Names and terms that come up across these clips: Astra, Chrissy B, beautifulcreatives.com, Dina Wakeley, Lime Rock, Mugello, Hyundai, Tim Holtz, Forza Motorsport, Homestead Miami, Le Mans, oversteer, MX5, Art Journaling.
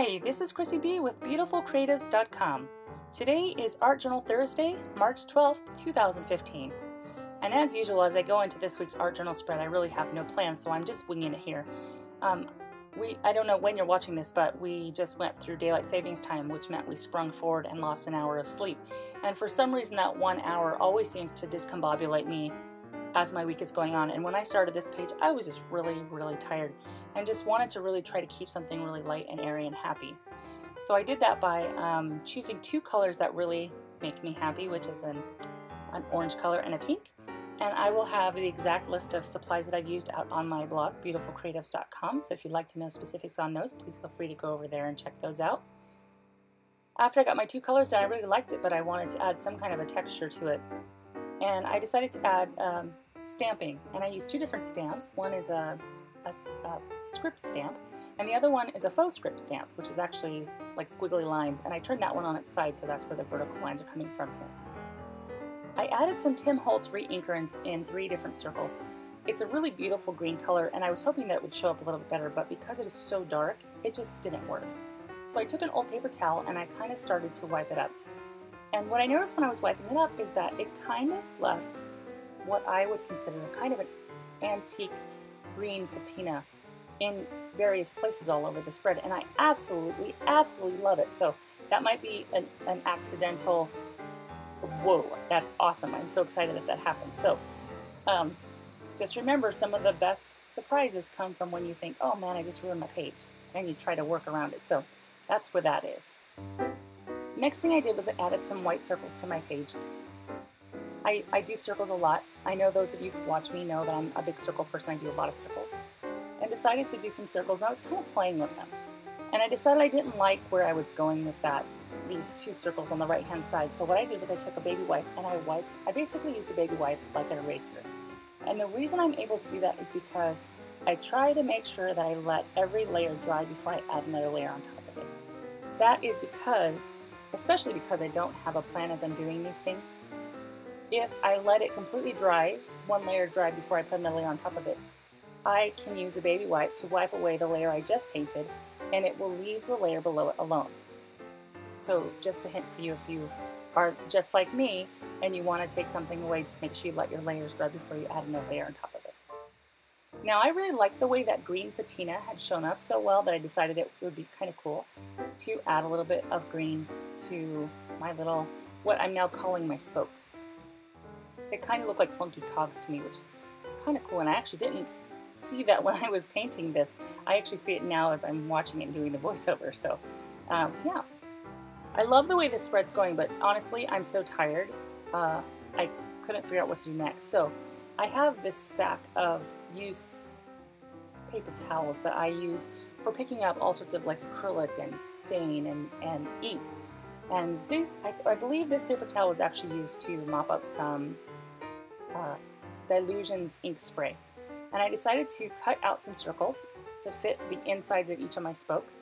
Hi, this is Chrissy B with beautifulcreatives.com. Today is Art Journal Thursday, March 12th, 2015. And as usual, as I go into this week's Art Journal spread, I really have no plan, so I'm just winging it here. I don't know when you're watching this, but we just went through daylight savings time, which meant we sprung forward and lost an hour of sleep. And for some reason, that 1 hour always seems to discombobulate me as my week is going on. And when I started this page, I was just really tired and just wanted to really try to keep something really light and airy and happy. So I did that by choosing two colors that really make me happy, which is an orange color and a pink. And I will have the exact list of supplies that I've used out on my blog, beautifulcreatives.com. So if you'd like to know specifics on those, please feel free to go over there and check those out. After I got my two colors done, I really liked it, but I wanted to add some kind of a texture to it. And I decided to add stamping, and I used two different stamps. One is a script stamp, and the other one is a faux script stamp, which is actually like squiggly lines, and I turned that one on its side, so that's where the vertical lines are coming from here. I added some Tim Holtz re-inker in three different circles. It's a really beautiful green color, and I was hoping that it would show up a little bit better, but because it is so dark, it just didn't work. So I took an old paper towel, and I kind of started to wipe it up. And what I noticed when I was wiping it up is that it kind of left what I would consider kind of an antique green patina in various places all over the spread, and I absolutely love it. So that might be an accidental, whoa, that's awesome. I'm so excited that that happens. So just remember, some of the best surprises come from when you think, oh man, I just ruined my page, and you try to work around it. So that's where that is. Next thing I did was I added some white circles to my page. I do circles a lot. I know those of you who watch me know that I'm a big circle person. I do a lot of circles. And decided to do some circles, and I was kind of playing with them. And I decided I didn't like where I was going with these two circles on the right-hand side. So what I did was I took a baby wipe and I basically used a baby wipe like an eraser. And the reason I'm able to do that is because I try to make sure that I let every layer dry before I add another layer on top of it. That is because, especially because I don't have a plan as I'm doing these things. If I let it completely dry, one layer dry before I put another layer on top of it, I can use a baby wipe to wipe away the layer I just painted, and it will leave the layer below it alone. So just a hint for you, if you are just like me and you want to take something away, just make sure you let your layers dry before you add another layer on top of it. Now, I really liked the way that green patina had shown up so well that I decided it would be kind of cool to add a little bit of green to my little, what I'm now calling my spokes. They kind of look like funky cogs to me, which is kind of cool, and I actually didn't see that when I was painting this. I actually see it now as I'm watching it and doing the voiceover, so yeah. I love the way this spread's going, but honestly, I'm so tired. I couldn't figure out what to do next, so I have this stack of used paper towels that I use for picking up all sorts of like acrylic and stain and ink. And this, I believe this paper towel was actually used to mop up some Dilutions ink spray. And I decided to cut out some circles to fit the insides of each of my spokes.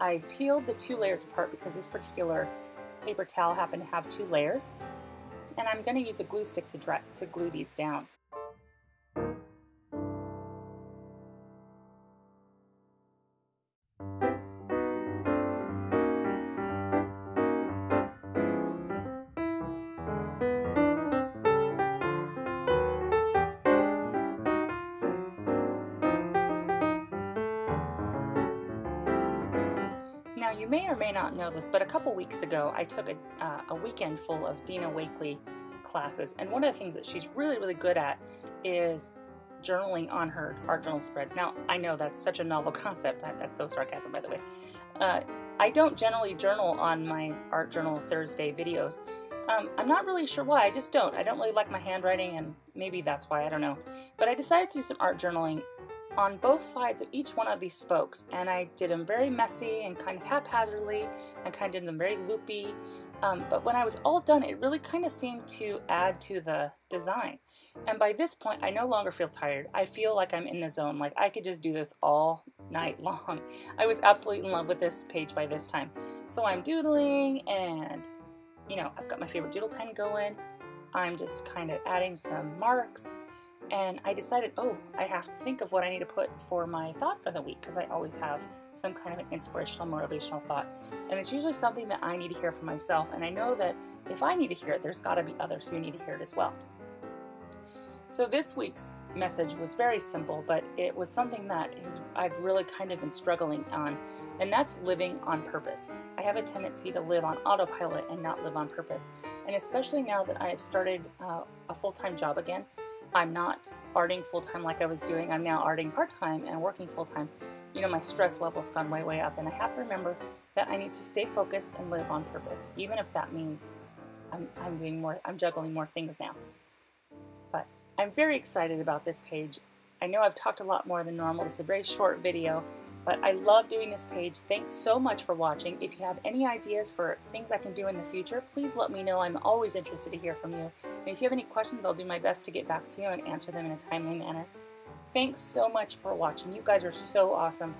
I peeled the two layers apart because this particular paper towel happened to have two layers. And I'm going to use a glue stick to glue these down. Now, you may or may not know this, but a couple weeks ago I took a weekend full of Dina Wakeley classes, and one of the things that she's really good at is journaling on her art journal spreads. Now, I know that's such a novel concept. That's so sarcasm, by the way. I don't generally journal on my Art Journal Thursday videos. I'm not really sure why. I just don't. I don't really like my handwriting, and maybe that's why. I don't know. But I decided to do some art journaling on both sides of each one of these spokes, and I did them very messy and kind of haphazardly, and kind of did them very loopy, but when I was all done, it really kind of seemed to add to the design. And by this point, I no longer feel tired. I feel like I'm in the zone, like I could just do this all night long. I was absolutely in love with this page by this time. So I'm doodling, and you know, I've got my favorite doodle pen going. I'm just kind of adding some marks, And I decided, oh, I have to think of what I need to put for my thought for the week, because I always have some kind of an inspirational, motivational thought. And it's usually something that I need to hear for myself. And I know that if I need to hear it, there's got to be others who need to hear it as well. So this week's message was very simple, but it was something that I've really kind of been struggling on, and that's living on purpose. I have a tendency to live on autopilot and not live on purpose. And especially now that I've started a full-time job again, I'm not arting full-time like I was doing. I'm now arting part-time and working full-time. You know, my stress level's gone way, way up, and I have to remember that I need to stay focused and live on purpose, even if that means I'm juggling more things now. But I'm very excited about this page. I know I've talked a lot more than normal. It's a very short video, but I love doing this page. Thanks so much for watching. If you have any ideas for things I can do in the future, please let me know. I'm always interested to hear from you. And if you have any questions, I'll do my best to get back to you and answer them in a timely manner. Thanks so much for watching. You guys are so awesome.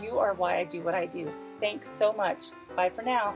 You are why I do what I do. Thanks so much. Bye for now.